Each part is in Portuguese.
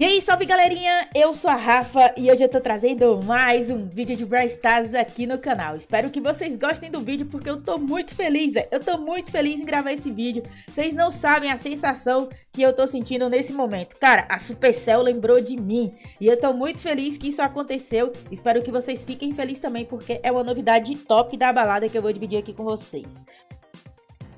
E aí, salve galerinha, eu sou a Rafa e hoje eu tô trazendo mais um vídeo de Brawl Stars aqui no canal. Espero que vocês gostem do vídeo porque eu tô muito feliz, véio. Eu tô muito feliz em gravar esse vídeo. Vocês não sabem a sensação que eu tô sentindo nesse momento. Cara, a Supercell lembrou de mim e eu tô muito feliz que isso aconteceu. Espero que vocês fiquem felizes também porque é uma novidade top da balada que eu vou dividir aqui com vocês.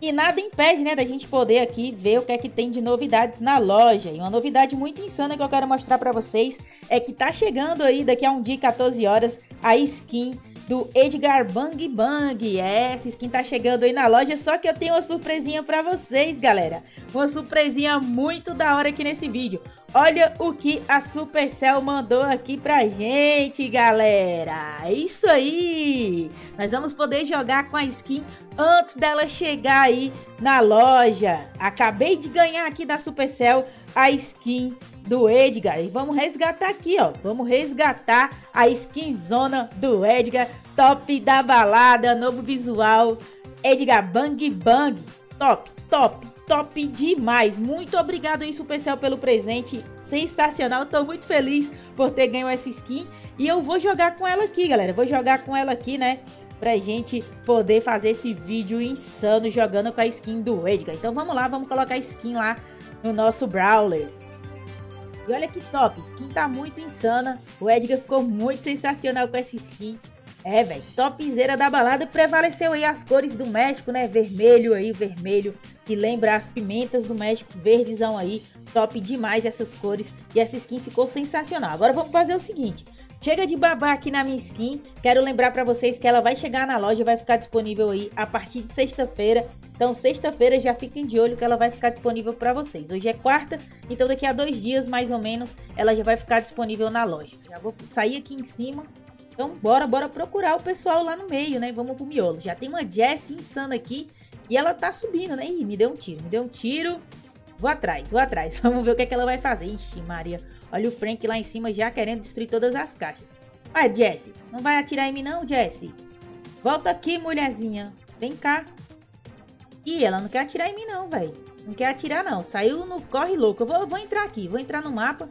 E nada impede, né, da gente poder aqui ver o que é que tem de novidades na loja. E uma novidade muito insana que eu quero mostrar pra vocês é que tá chegando aí daqui a um dia e 14 horas a skin do Edgar Bangue-Bangue. É, essa skin tá chegando aí na loja, só que eu tenho uma surpresinha pra vocês, galera. Uma surpresinha muito da hora aqui nesse vídeo. Olha o que a Supercell mandou aqui pra gente, galera. Isso aí! Nós vamos poder jogar com a skin antes dela chegar aí na loja. Acabei de ganhar aqui da Supercell a skin do Edgar. E vamos resgatar aqui, ó. Vamos resgatar a skinzona do Edgar. Top da balada, novo visual. Edgar Bangue-Bangue. Top, top. Top demais, muito obrigado aí Supercell pelo presente, sensacional, tô muito feliz por ter ganho essa skin e eu vou jogar com ela aqui galera, vou jogar com ela aqui né, pra gente poder fazer esse vídeo insano jogando com a skin do Edgar, então vamos lá, vamos colocar a skin lá no nosso Brawler. E olha que top, skin tá muito insana, o Edgar ficou muito sensacional com essa skin. É, velho, topzera da balada, prevaleceu aí as cores do México, né, vermelho aí, vermelho, que lembra as pimentas do México, verdezão aí, top demais essas cores, e essa skin ficou sensacional. Agora vamos fazer o seguinte, chega de babar aqui na minha skin, quero lembrar pra vocês que ela vai chegar na loja, vai ficar disponível aí a partir de sexta-feira, então sexta-feira já fiquem de olho que ela vai ficar disponível pra vocês. Hoje é quarta, então daqui a 2 dias mais ou menos, ela já vai ficar disponível na loja. Já vou sair aqui em cima. Então bora procurar o pessoal lá no meio, né? Vamos pro miolo. Já tem uma Jessie insana aqui e ela tá subindo, né? Ih, me deu um tiro. Vou atrás. Vamos ver o que é que ela vai fazer. Ixi, Maria. Olha o Frank lá em cima já querendo destruir todas as caixas. Vai, Jessie. Não vai atirar em mim não, Jessie. Volta aqui, mulherzinha. Vem cá. Ih, ela não quer atirar em mim não, velho. Não quer atirar não. Saiu no corre louco. Eu vou entrar aqui. Vou entrar no mapa.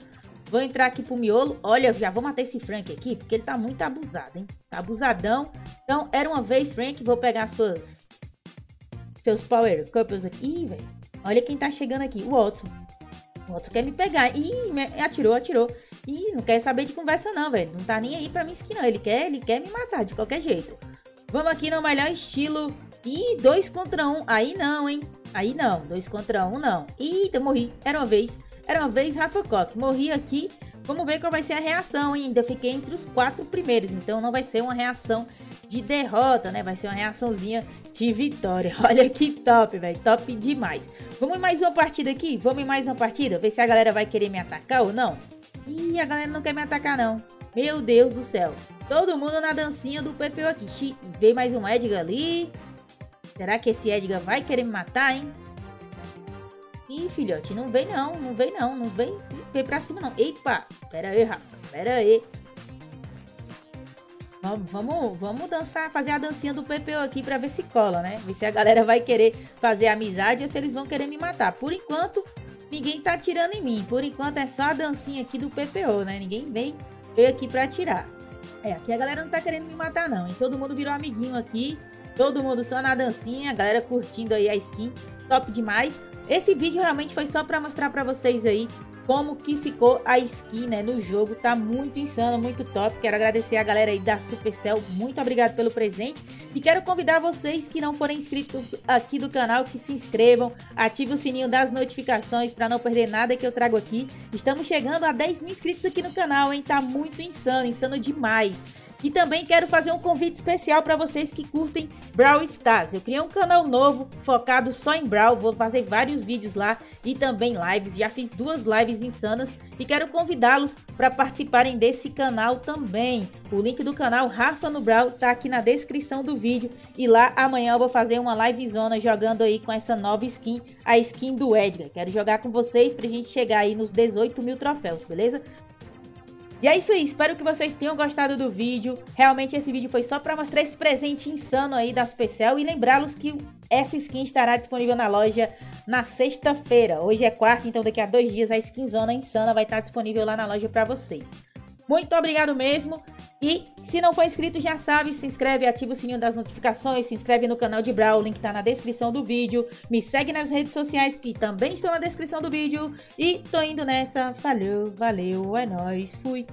Vou entrar aqui pro miolo. Olha, já vou matar esse Frank aqui, porque ele tá muito abusado, hein? Tá abusadão. Então, era uma vez, Frank. Vou pegar seus Power Couples aqui. Ih, velho. Olha quem tá chegando aqui. O Otto. O Otto quer me pegar. Ih, atirou. Ih, não quer saber de conversa não, velho. Não tá nem aí pra mim skin, não. Ele quer me matar de qualquer jeito. Vamos aqui no melhor estilo. Ih, 2 contra 1. Aí não, hein? Aí não. 2 contra 1, não. Eita, eu morri. Era uma vez, Rafa Kock. Morri aqui. Vamos ver qual vai ser a reação. Ainda fiquei entre os 4 primeiros. Então não vai ser uma reação de derrota, né? Vai ser uma reaçãozinha de vitória. Olha que top, velho. Top demais. Vamos em mais uma partida aqui? Vamos em mais uma partida? Ver se a galera vai querer me atacar ou não. Ih, a galera não quer me atacar, não. Meu Deus do céu. Todo mundo na dancinha do Pepeu aqui. Vê mais um Edgar ali. Será que esse Edgar vai querer me matar, hein? Ih, filhote, não vem não. Vem pra cima não. Epa, pera aí, rapaz, pera aí. Vamos dançar, fazer a dancinha do Pepeu aqui pra ver se cola, né? Ver se a galera vai querer fazer amizade ou se eles vão querer me matar. Por enquanto, ninguém tá atirando em mim. Por enquanto é só a dancinha aqui do Pepeu, né? Ninguém veio aqui pra atirar. É, aqui a galera não tá querendo me matar não. E todo mundo virou amiguinho aqui. Todo mundo só na dancinha, a galera curtindo aí a skin. Top demais. Esse vídeo realmente foi só para mostrar para vocês aí como que ficou a skin, né, no jogo. Tá muito insano, muito top. Quero agradecer a galera aí da Supercell. Muito obrigado pelo presente. E quero convidar vocês que não forem inscritos aqui do canal, que se inscrevam. Ative o sininho das notificações para não perder nada que eu trago aqui. Estamos chegando a 10 mil inscritos aqui no canal, hein? Tá muito insano, insano demais. E também quero fazer um convite especial para vocês que curtem Brawl Stars. Eu criei um canal novo focado só em Brawl. Vou fazer vários vídeos lá e também lives. Já fiz 2 lives insanas e quero convidá-los para participarem desse canal também. O link do canal Rafa no Brawl tá aqui na descrição do vídeo. E lá amanhã eu vou fazer uma livezona jogando aí com essa nova skin, a skin do Edgar. Quero jogar com vocês pra gente chegar aí nos 18 mil troféus, beleza? E é isso aí, espero que vocês tenham gostado do vídeo. Realmente esse vídeo foi só pra mostrar esse presente insano aí da Supercell e lembrá-los que essa skin estará disponível na loja na sexta-feira. Hoje é quarta, então daqui a 2 dias a skinzona insana vai estar disponível lá na loja pra vocês. Muito obrigado mesmo. E se não for inscrito, já sabe, se inscreve, ativa o sininho das notificações, se inscreve no canal de Brawl, o link tá na descrição do vídeo. Me segue nas redes sociais que também estão na descrição do vídeo. E tô indo nessa, valeu, é nóis, fui!